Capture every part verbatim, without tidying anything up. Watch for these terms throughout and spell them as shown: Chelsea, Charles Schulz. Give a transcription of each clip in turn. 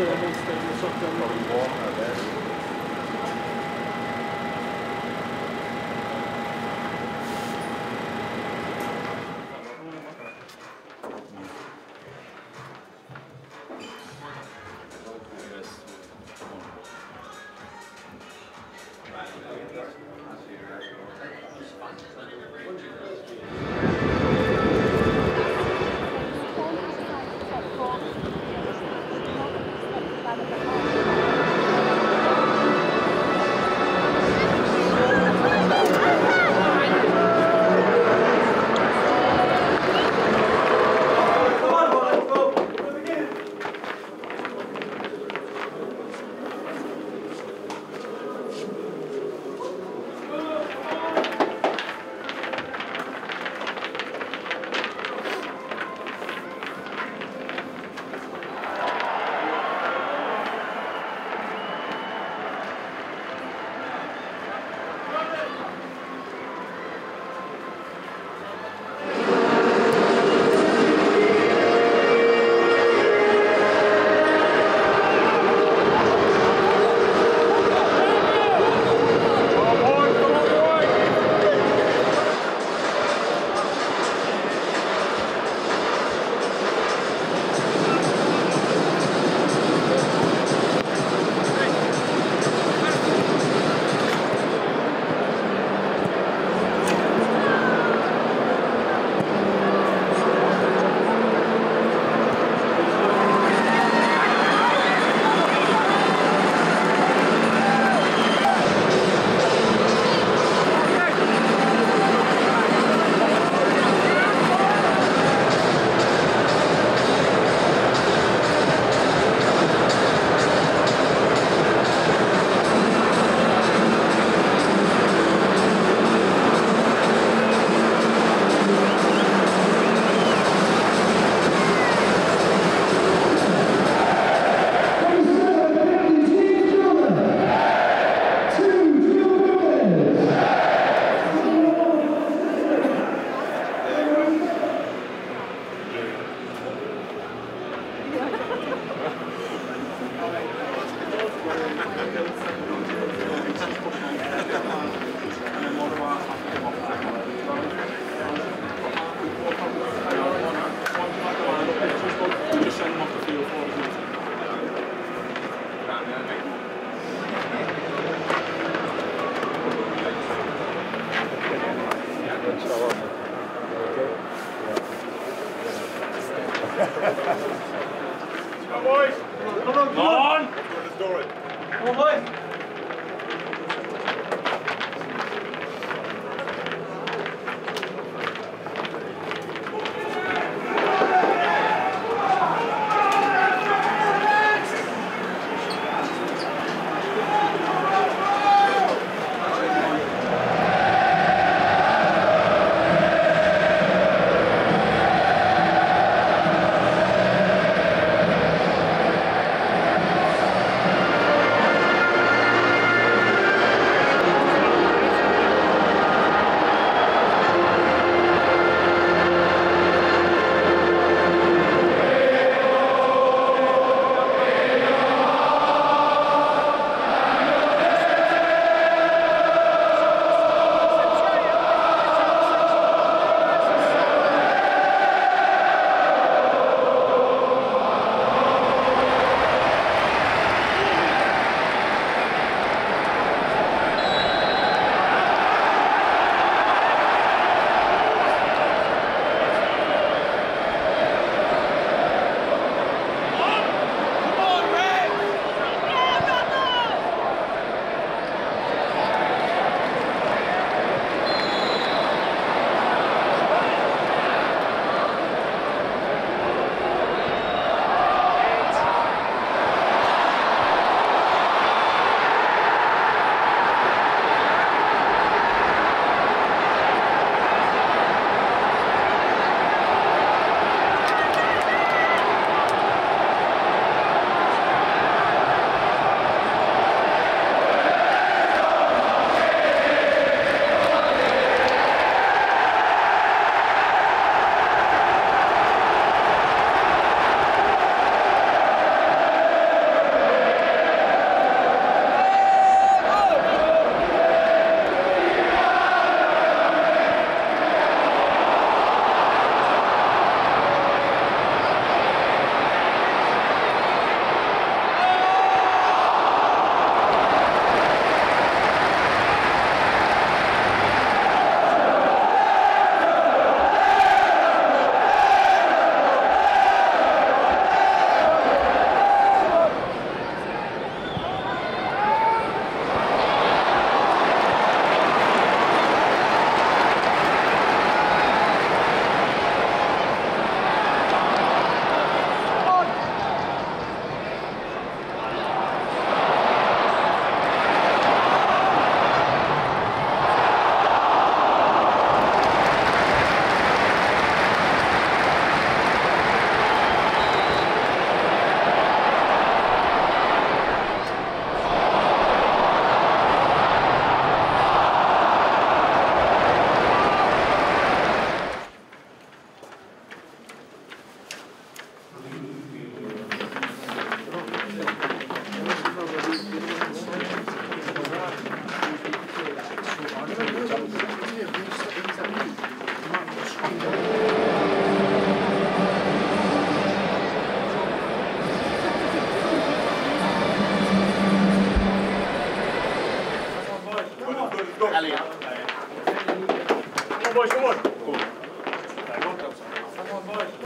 still at least they can sort of probably warm, I guess.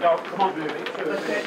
Come on, Booby. That's it.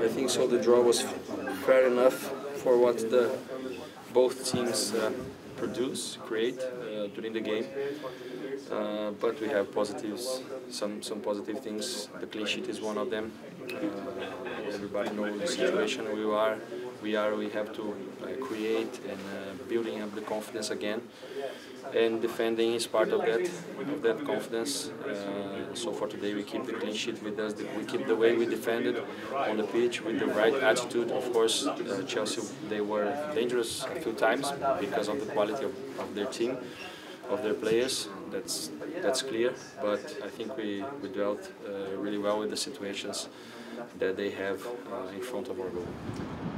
I think so. The draw was fair enough for what the both teams uh, produce, create uh, during the game. Uh, but we have positives, some some positive things. The clean sheet is one of them. Uh, everybody knows the situation we are. We are. We have to uh, create and uh, building up the confidence again. And defending is part of that, of that confidence. Uh, so for today, we keep the clean sheet with us. We keep the way we defended on the pitch with the right attitude. Of course, uh, Chelsea, they were dangerous a few times because of the quality of, of their team, of their players. That's that's clear. But I think we we dealt uh, really well with the situations that they have uh, in front of our goal.